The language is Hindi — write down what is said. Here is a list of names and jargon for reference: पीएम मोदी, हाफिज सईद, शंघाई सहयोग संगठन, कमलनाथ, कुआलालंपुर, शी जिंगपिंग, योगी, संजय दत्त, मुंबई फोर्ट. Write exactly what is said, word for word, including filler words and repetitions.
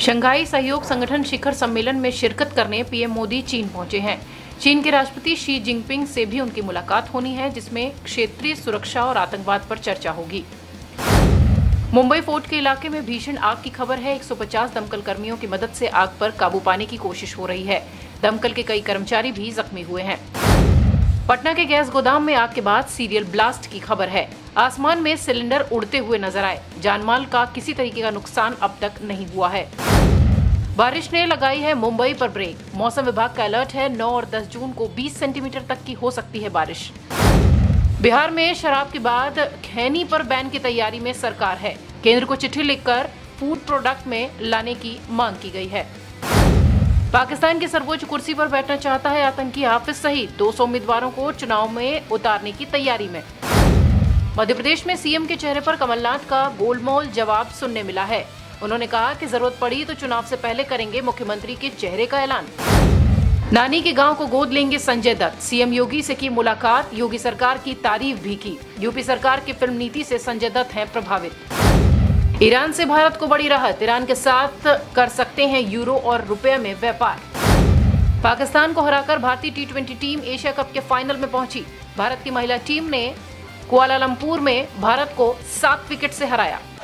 शंघाई सहयोग संगठन शिखर सम्मेलन में शिरकत करने पीएम मोदी चीन पहुंचे हैं। चीन के राष्ट्रपति शी जिंगपिंग से भी उनकी मुलाकात होनी है, जिसमें क्षेत्रीय सुरक्षा और आतंकवाद पर चर्चा होगी। मुंबई फोर्ट के इलाके में भीषण आग की खबर है। एक सौ पचास दमकल कर्मियों की मदद से आग पर काबू पाने की कोशिश हो रही है। दमकल के कई कर्मचारी भी जख्मी हुए हैं। पटना के गैस गोदाम में आग के बाद सीरियल ब्लास्ट की खबर है। आसमान में सिलेंडर उड़ते हुए नजर आए। जानमाल का किसी तरीके का नुकसान अब तक नहीं हुआ है। बारिश ने लगाई है मुंबई पर ब्रेक। मौसम विभाग का अलर्ट है। नौ और दस जून को बीस सेंटीमीटर तक की हो सकती है बारिश। बिहार में शराब के बाद खैनी पर बैन की तैयारी में सरकार है। केंद्र को चिट्ठी लिखकर फूड प्रोडक्ट में लाने की मांग की गई है। पाकिस्तान की सर्वोच्च कुर्सी पर बैठना चाहता है आतंकी हाफिज सईद। दो सौ उम्मीदवारों को चुनाव में उतारने की तैयारी में। मध्य प्रदेश में सीएम के चेहरे पर कमलनाथ का गोलमोल जवाब सुनने मिला है। उन्होंने कहा कि जरूरत पड़ी तो चुनाव से पहले करेंगे मुख्यमंत्री के चेहरे का ऐलान। नानी के गांव को गोद लेंगे संजय दत्त। सीएम योगी से की मुलाकात। योगी सरकार की तारीफ भी की। यूपी सरकार की फिल्म नीति से संजय दत्त हैं प्रभावित। ईरान से भारत को बड़ी राहत। ईरान के साथ कर सकते हैं यूरो और रुपये में व्यापार। पाकिस्तान को हराकर भारतीय T twenty team Asia cup के फाइनल में पहुंची। भारत की महिला टीम ने कुआलालंपुर में भारत को सात विकेट से हराया।